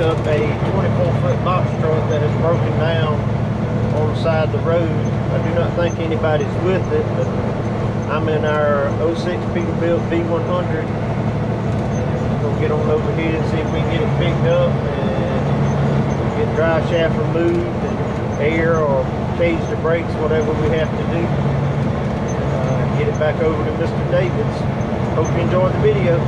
picked up a 24-foot box truck that is broken down on the side of the road. I do not think anybody's with it, but I'm in our 06 Peterbilt V100. We're going to get on over here and see if we can get it picked up and get drive shaft removed and air or change the brakes, whatever we have to do. Get it back over to Mr. Davids. Hope you enjoyed the video.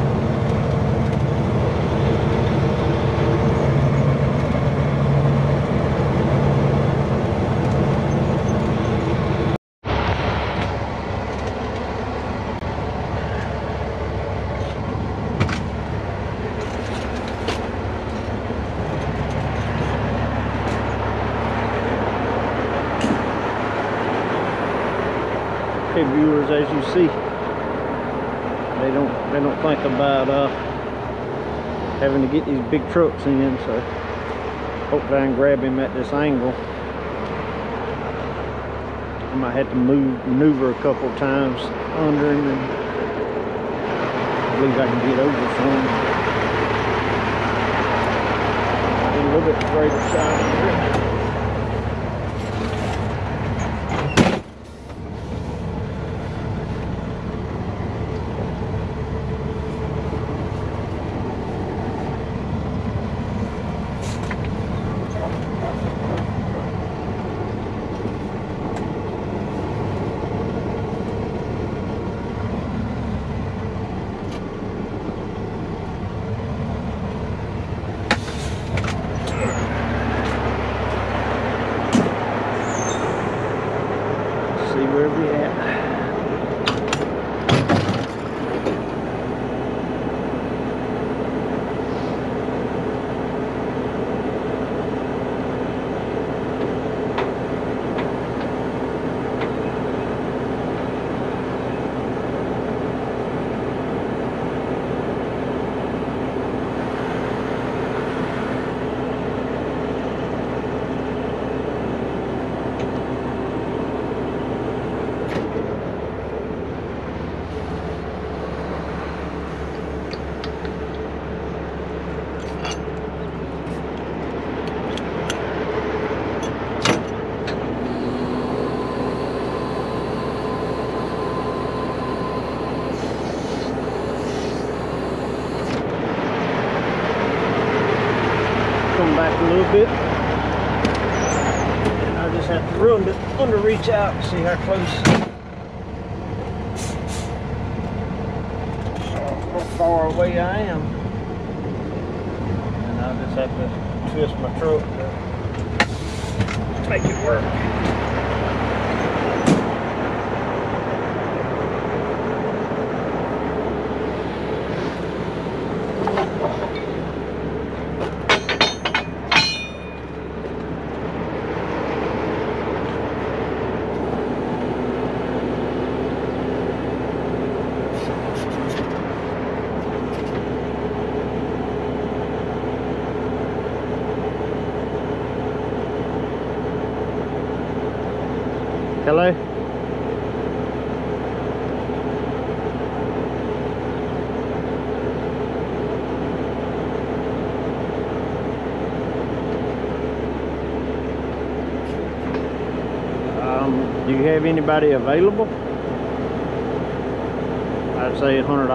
Okay, viewers, as you see, they don't think about having to get these big trucks in, so hopefully I can grab him at this angle. I might have to maneuver a couple times under him, and I believe I can get over some. A little bit greater side here. Back a little bit, and I just have to run it under reach out and see how close or how far away I am, and I just have to twist my truck to make it work. Hello? Do you have anybody available? I'd say $100.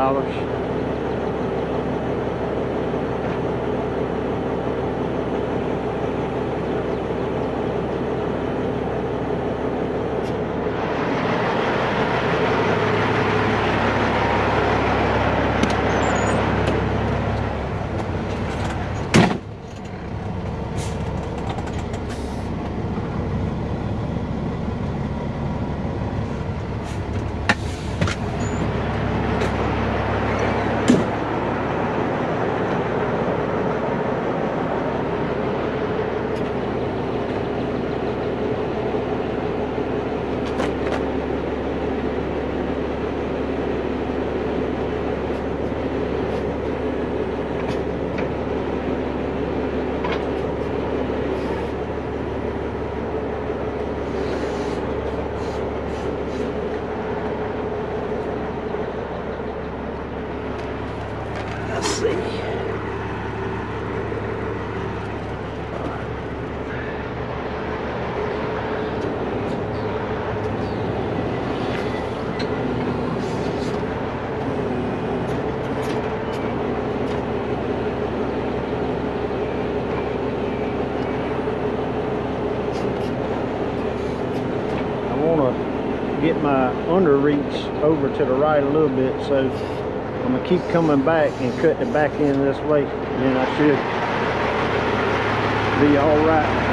get my underreach over to the right a little bit, so I'm gonna keep coming back and cut the back end this way, and then I should be all right.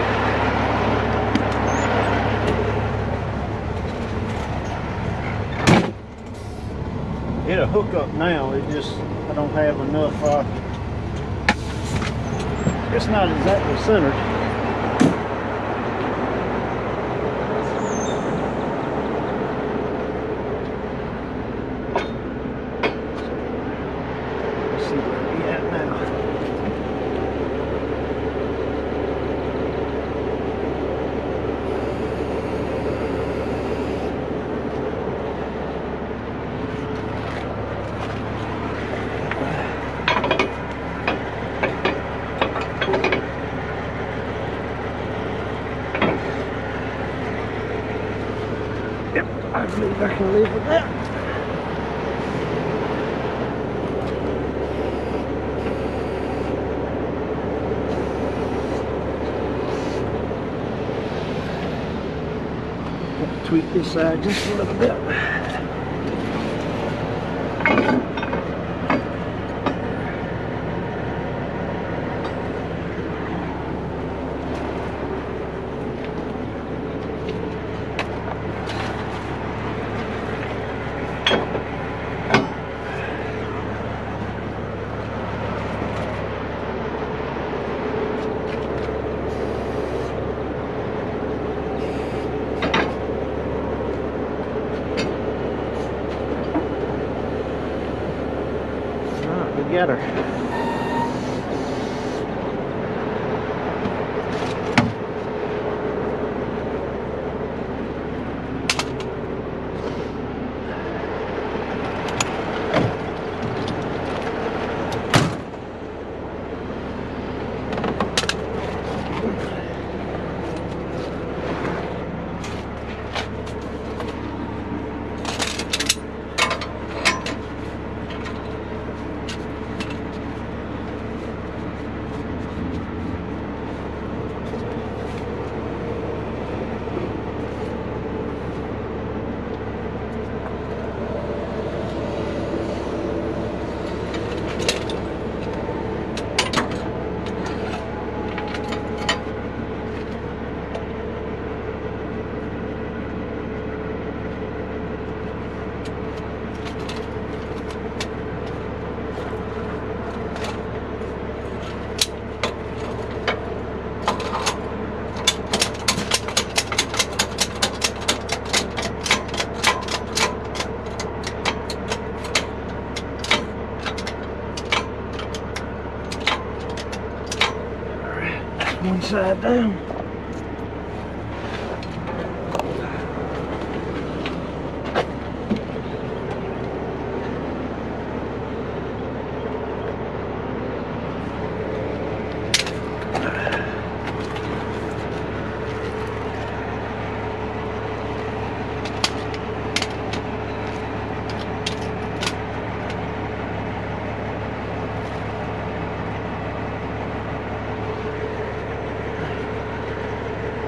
It'll hook up now, it just, I don't have enough, it's not exactly centered. Let's see where we at now. I believe I can live with that. Tweak this side just a little bit. Together. One side down.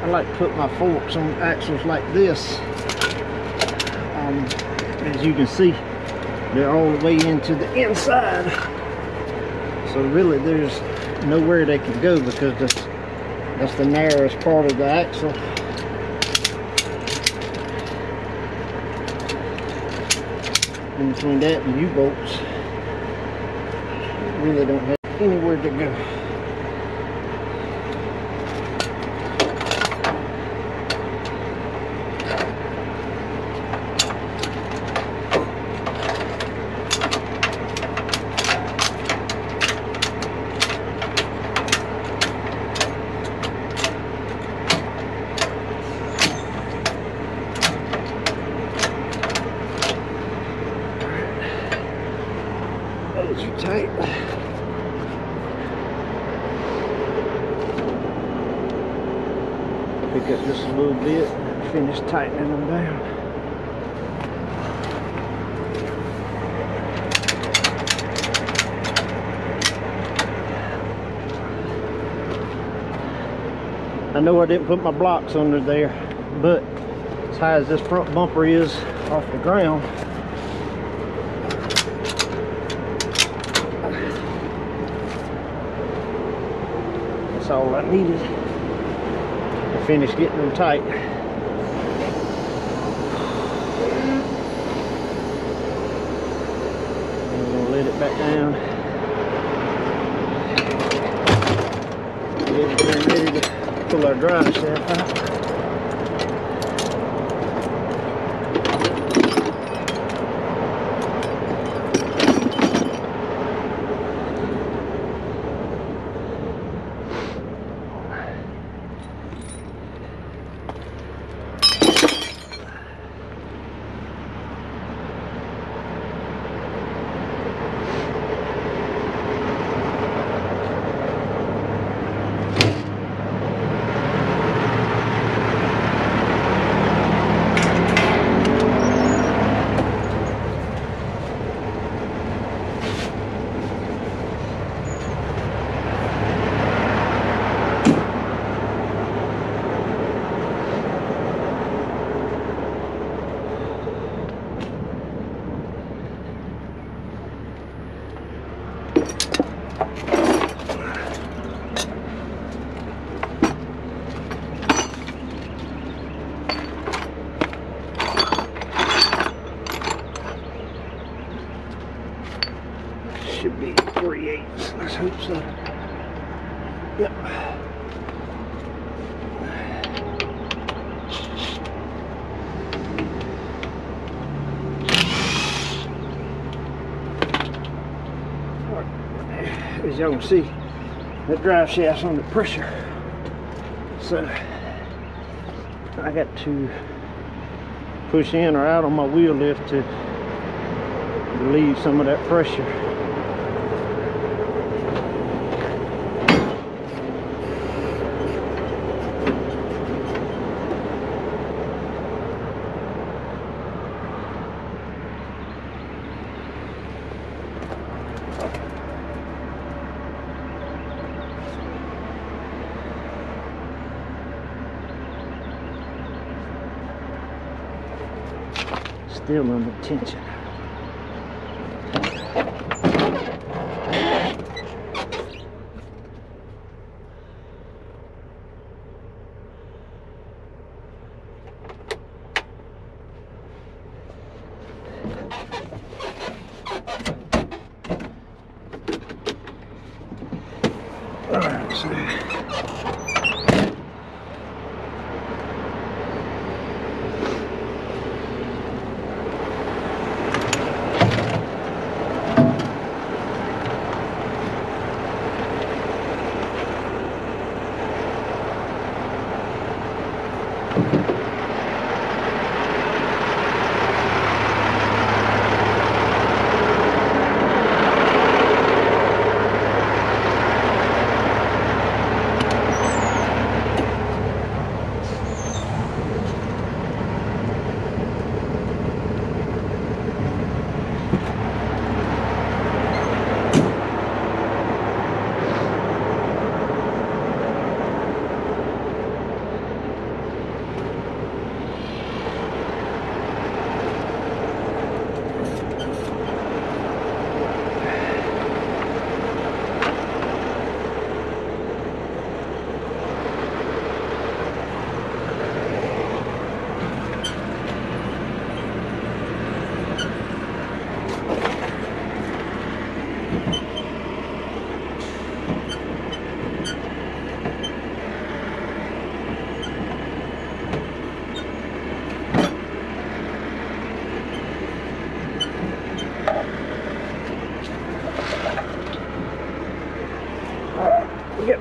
I like to put my forks on axles like this. As you can see, they're all the way into the inside. So really there's nowhere they can go because that's the narrowest part of the axle. In between that and U-bolts, really don't have anywhere to go. Pick up just a little bit, finish tightening them down. I know I didn't put my blocks under there, but as high as this front bumper is off the ground. That's all I needed to finish getting them tight. I'm gonna let it back down. Get it ready to pull our drive shaft out. Should be 3/8. Let's hope so. Yep. As y'all can see, the drive shaft's under pressure. So I got to push in or out on my wheel lift to relieve some of that pressure. Still under tension. All right, so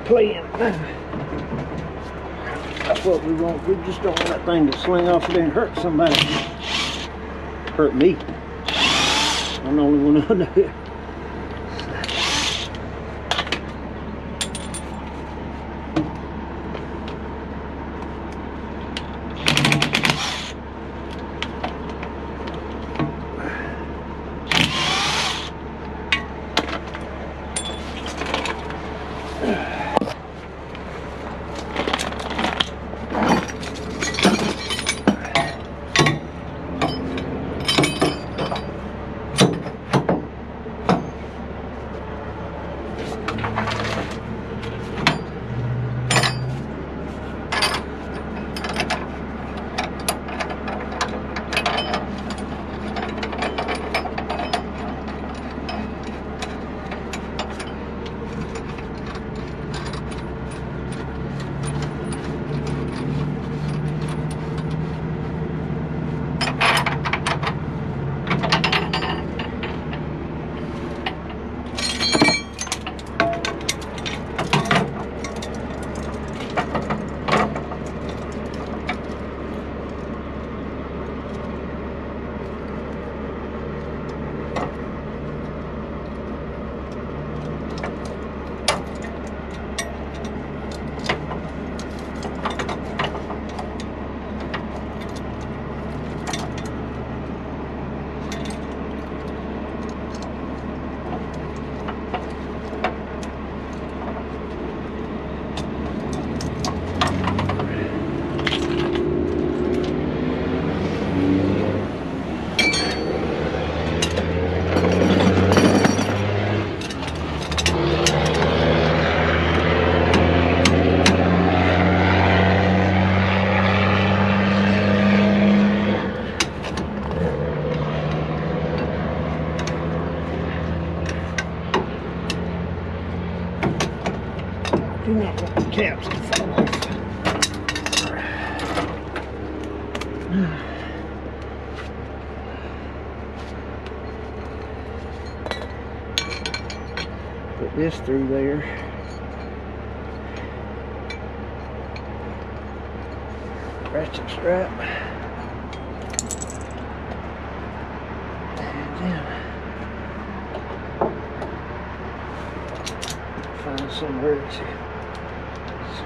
playing. That's what we want. We just don't want that thing to swing off there and hurt somebody. Hurt me. I'm the only one under here. caps can fall off. Put this through there. Ratchet strap. And then find somewhere to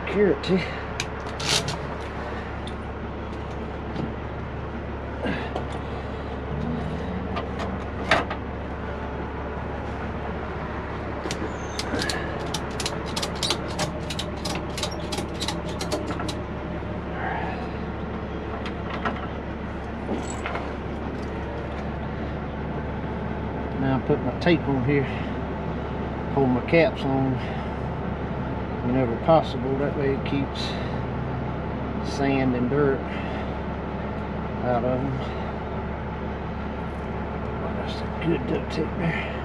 secure it to. Put my tape on here, pull my caps on whenever possible. That way it keeps sand and dirt out of them. Oh, that's a good duct tape there.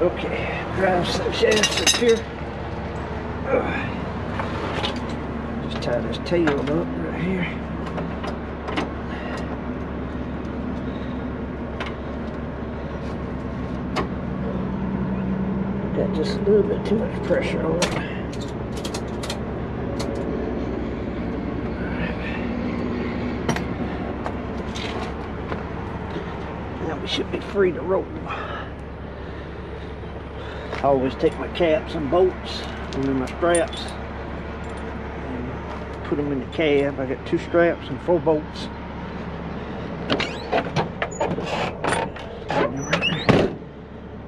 Okay, drive some shafts up here. Just tie this tail up right here. Got just a little bit too much pressure on it. Alright. Now we should be free to roll. I always take my caps and bolts and then my straps and put them in the cab. I got 2 straps and 4 bolts.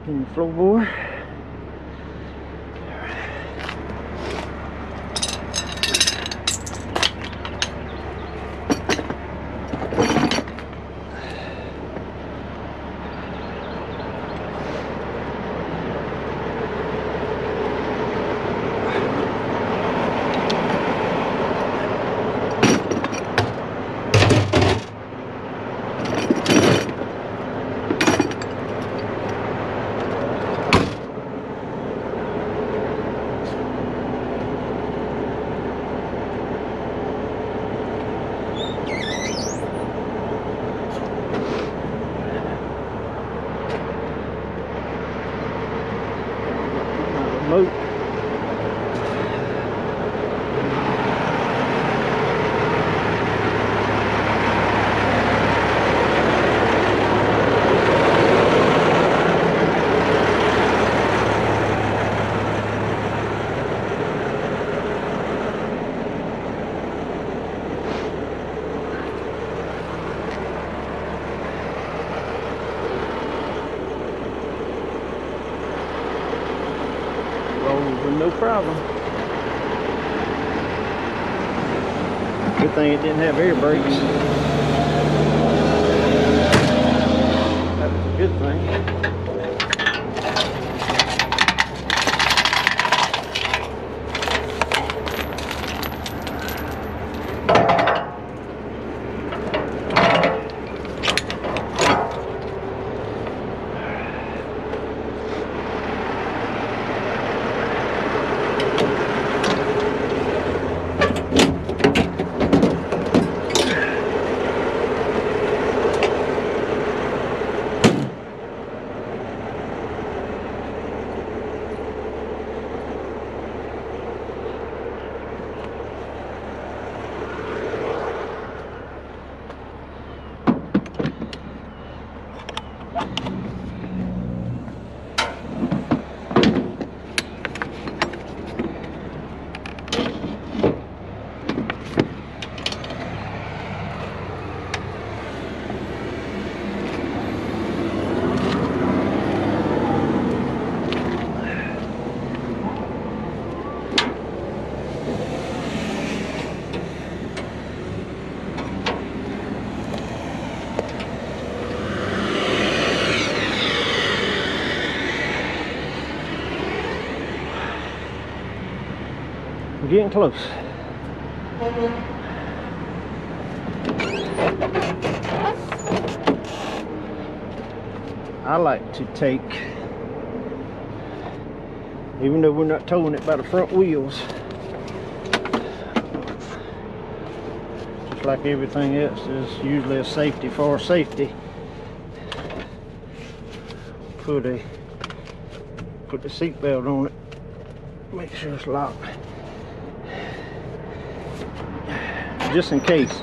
In the floorboard. No problem. Good thing it didn't have air brakes. That was a good getting close. I like to take, even though we're not towing it by the front wheels, just like everything else, there's usually a safety for safety. Put the seatbelt on it, make sure it's locked, just in case,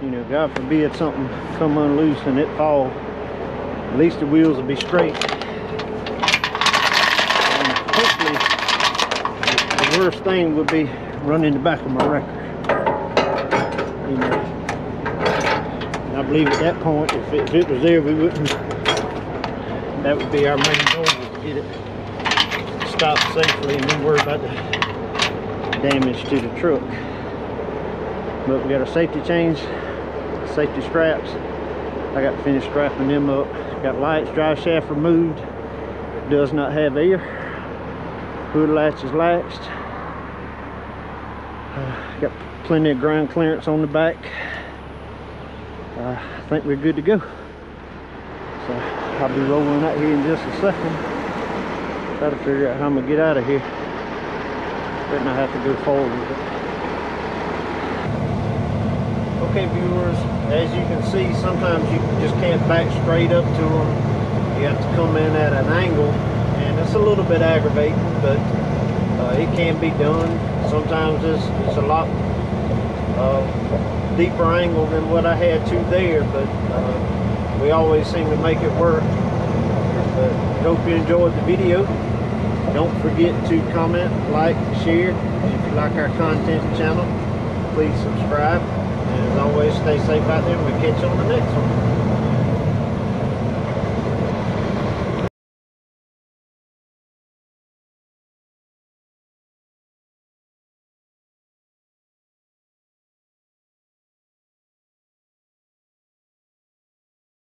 you know, God forbid something come unloose and it fall, at least the wheels will be straight, and hopefully the worst thing would be running the back of my wrecker, you know. And I believe at that point, if it was there, we wouldn't, that would be our main goal, to get it stopped safely and then worry about the damage to the truck. But we got our safety chains, safety straps. I got to finish strapping them up. Got lights, drive shaft removed, does not have air. Hood latch is latched. Got plenty of ground clearance on the back. I think we're good to go. So I'll be rolling out here in just a second. Try to figure out how I'm gonna get out of here. But I have to go forward with it. Okay viewers, as you can see, sometimes you just can't back straight up to them. You have to come in at an angle, and it's a little bit aggravating, but it can be done. Sometimes it's a lot deeper angle than what I had to there, but we always seem to make it work. But I hope you enjoyed the video. Don't forget to comment, like, share. If you like our content channel, please subscribe. And as always, stay safe out there, and we'll catch you on the next one.